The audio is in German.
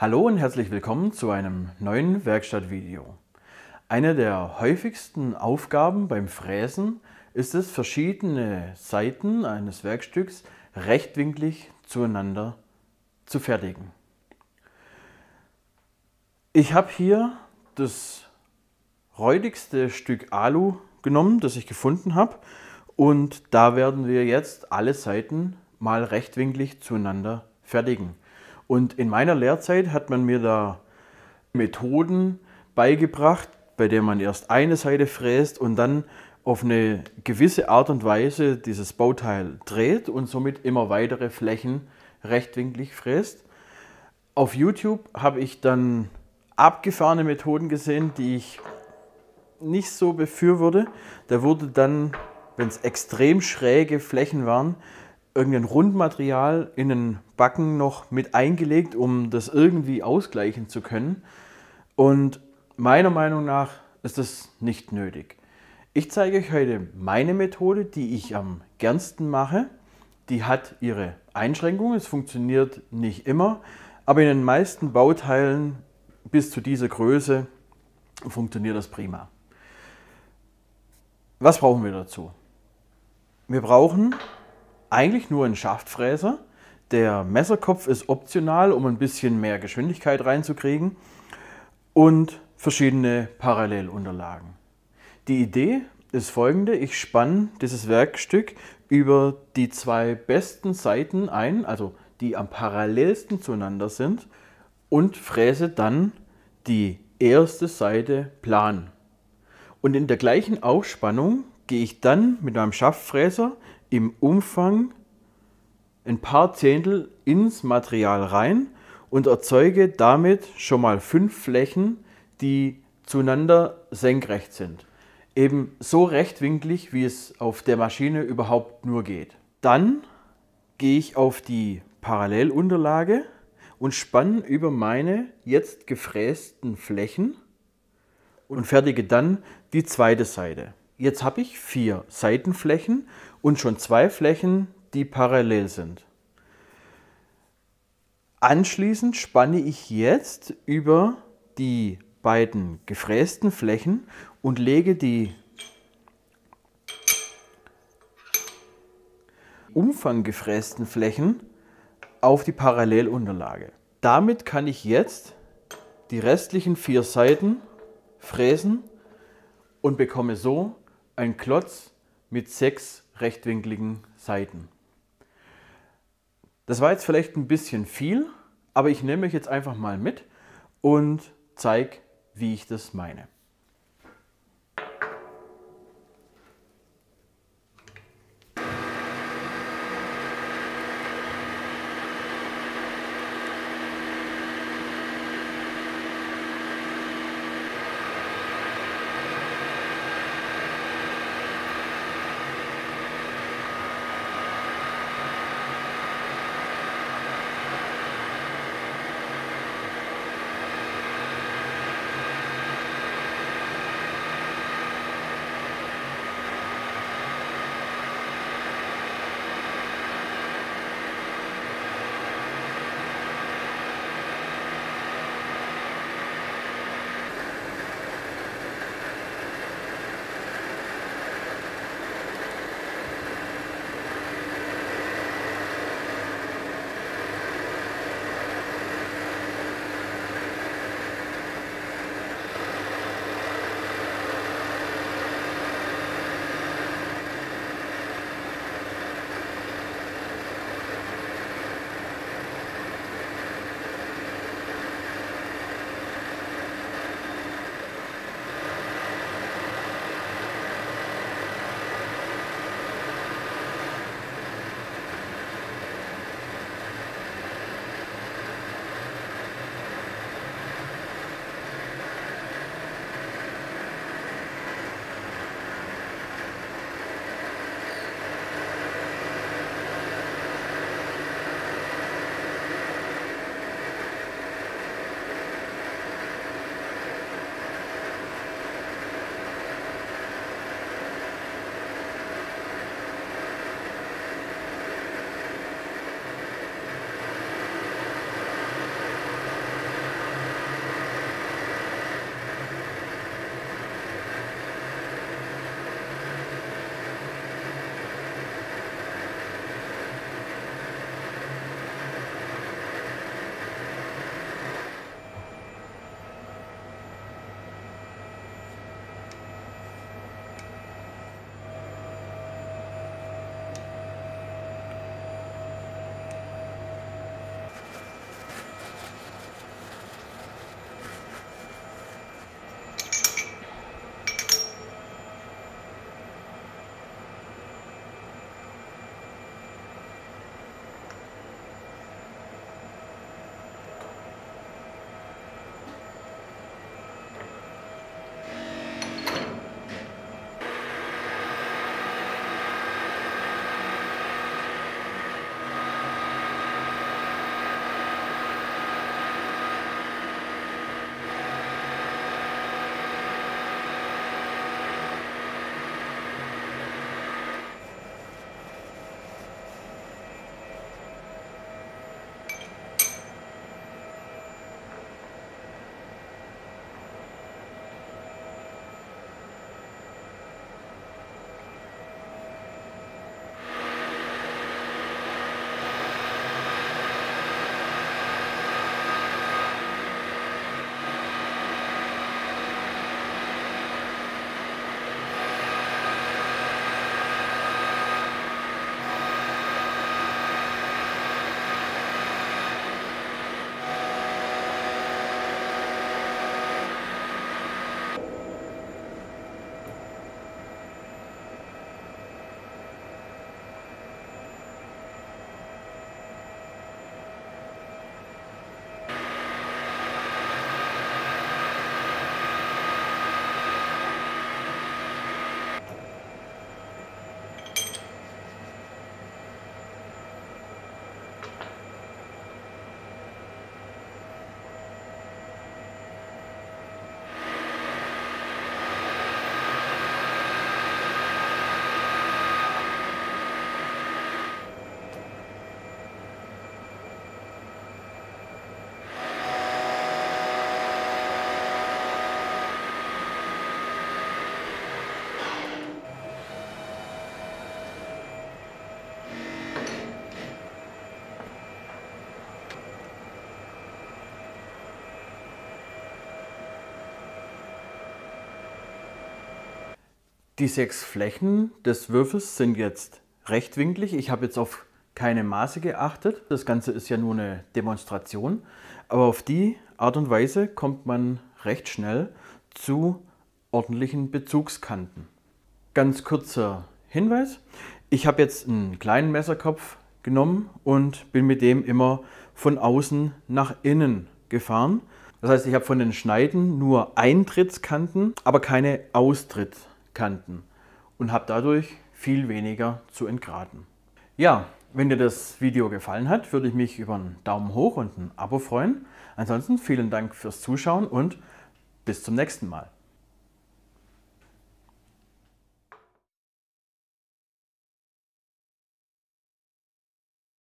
Hallo und herzlich willkommen zu einem neuen Werkstattvideo. Eine der häufigsten Aufgaben beim Fräsen ist es, verschiedene Seiten eines Werkstücks rechtwinklig zueinander zu fertigen. Ich habe hier das räudigste Stück Alu genommen, das ich gefunden habe, und da werden wir jetzt alle Seiten mal rechtwinklig zueinander fertigen. Und in meiner Lehrzeit hat man mir da Methoden beigebracht, bei der man erst eine Seite fräst und dann auf eine gewisse Art und Weise dieses Bauteil dreht und somit immer weitere Flächen rechtwinklig fräst. Auf YouTube habe ich dann abgefahrene Methoden gesehen, die ich nicht so befürworte. Da wurde dann, wenn es extrem schräge Flächen waren, irgendein Rundmaterial in den Backen noch mit eingelegt, um das irgendwie ausgleichen zu können. Und meiner Meinung nach ist das nicht nötig. Ich zeige euch heute meine Methode, die ich am gernsten mache. Die hat ihre Einschränkungen, es funktioniert nicht immer, aber in den meisten Bauteilen bis zu dieser Größe funktioniert das prima. Was brauchen wir dazu? Wir brauchen eigentlich nur ein Schaftfräser. Der Messerkopf ist optional, um ein bisschen mehr Geschwindigkeit reinzukriegen, und verschiedene Parallelunterlagen. Die Idee ist folgende: Ich spanne dieses Werkstück über die zwei besten Seiten ein, also die am parallelsten zueinander sind, und fräse dann die erste Seite plan. Und in der gleichen Aufspannung gehe ich dann mit meinem Schaftfräser im Umfang ein paar Zehntel ins Material rein und erzeuge damit schon mal 5 Flächen, die zueinander senkrecht sind. Eben so rechtwinklig, wie es auf der Maschine überhaupt nur geht. Dann gehe ich auf die Parallelunterlage und spanne über meine jetzt gefrästen Flächen und fertige dann die zweite Seite. Jetzt habe ich 4 Seitenflächen und schon 2 Flächen, die parallel sind. Anschließend spanne ich jetzt über die beiden gefrästen Flächen und lege die umfanggefrästen Flächen auf die Parallelunterlage. Damit kann ich jetzt die restlichen 4 Seiten fräsen und bekomme so ein Klotz mit 6 rechtwinkligen Seiten. Das war jetzt vielleicht ein bisschen viel, aber ich nehme euch jetzt einfach mal mit und zeige, wie ich das meine. Die 6 Flächen des Würfels sind jetzt rechtwinklig. Ich habe jetzt auf keine Maße geachtet. Das Ganze ist ja nur eine Demonstration. Aber auf die Art und Weise kommt man recht schnell zu ordentlichen Bezugskanten. Ganz kurzer Hinweis. Ich habe jetzt einen kleinen Messerkopf genommen und bin mit dem immer von außen nach innen gefahren. Das heißt, ich habe von den Schneiden nur Eintrittskanten, aber keine Austrittskanten und habe dadurch viel weniger zu entgraten. Ja, wenn dir das Video gefallen hat, würde ich mich über einen Daumen hoch und ein Abo freuen. Ansonsten vielen Dank fürs Zuschauen und bis zum nächsten Mal.